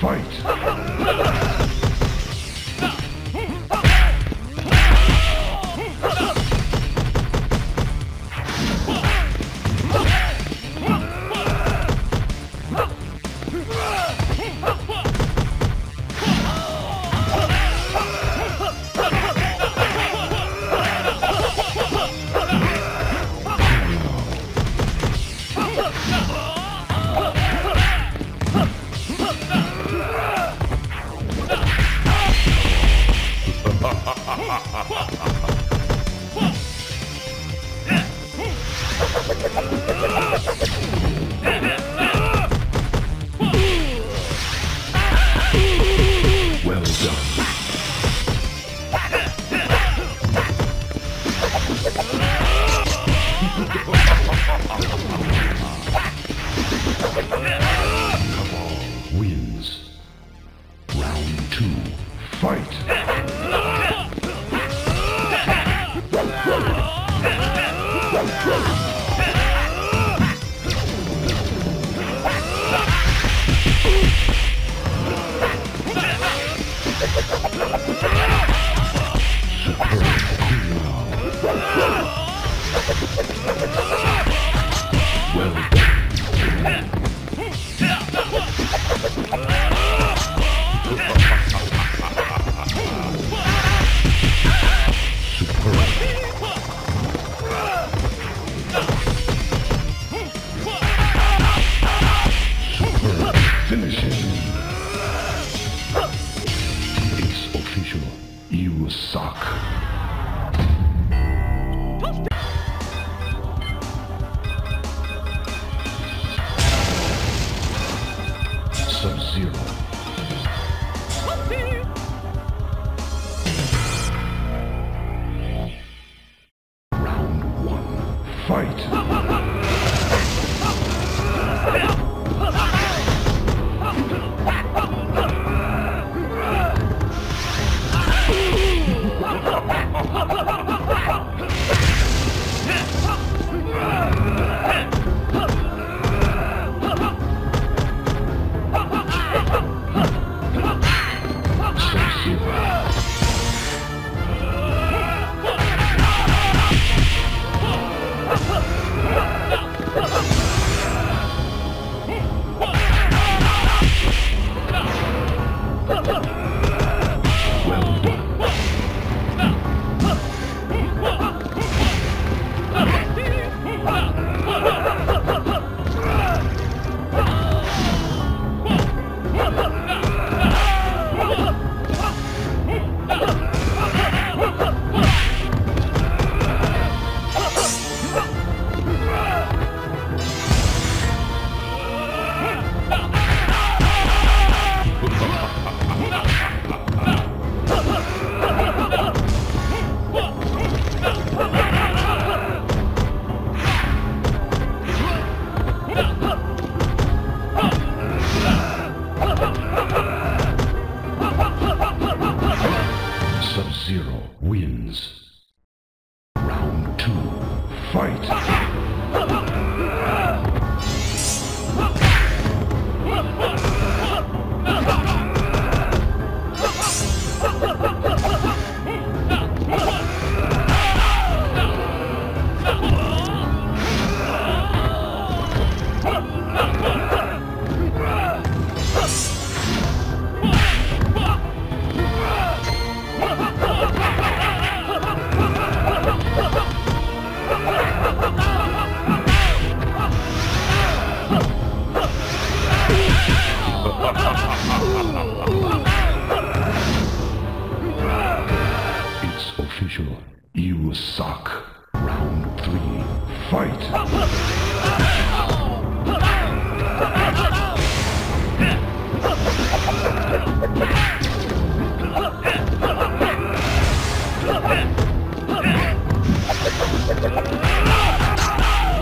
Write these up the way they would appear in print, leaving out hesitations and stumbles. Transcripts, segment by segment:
Fight!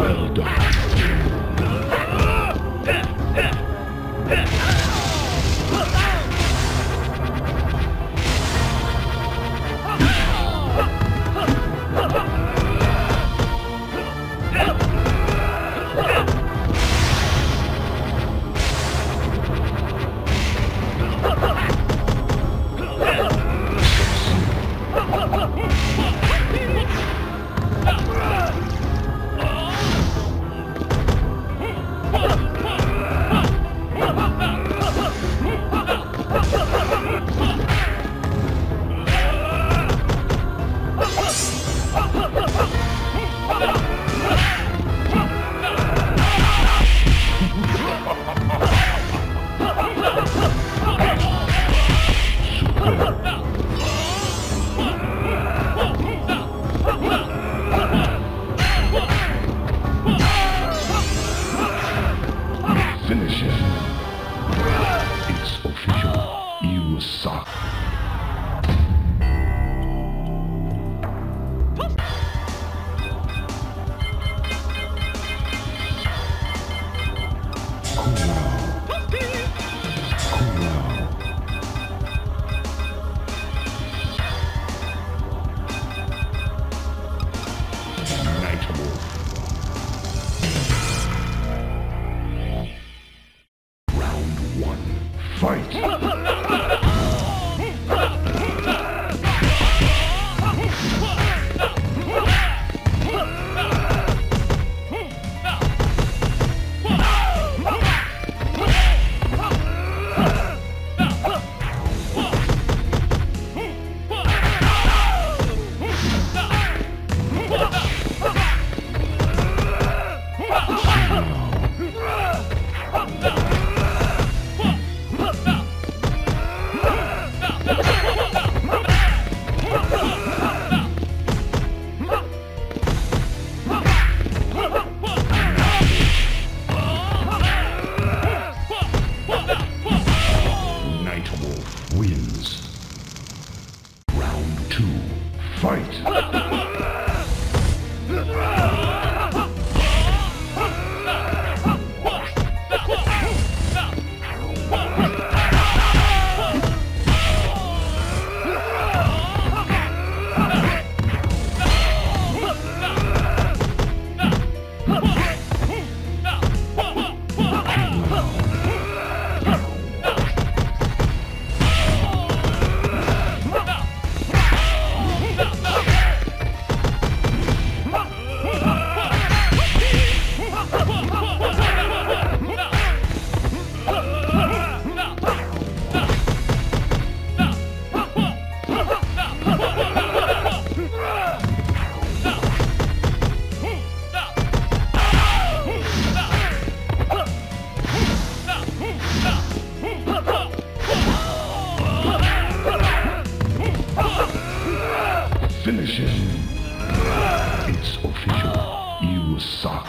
Well done. fight. Finish him. It's official. You suck.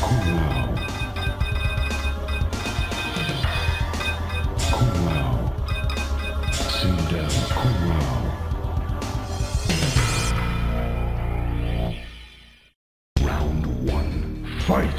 Cool wow. Sing down. Cool wow. Round one. Fight.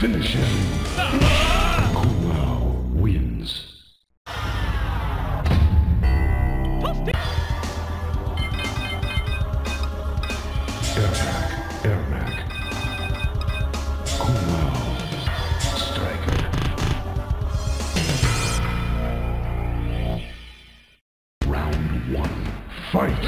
Finish him. Wow wins. Round one, fight!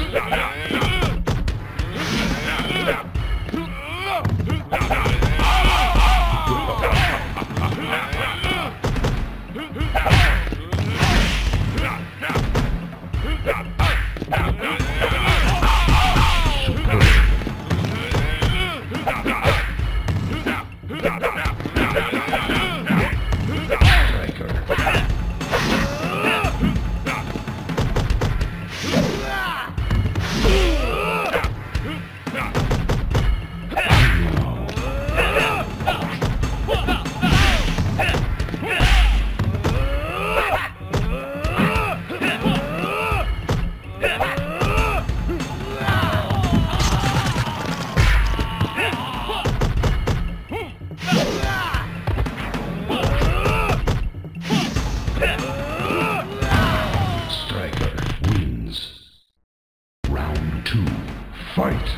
fight.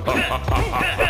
Ha ha ha ha!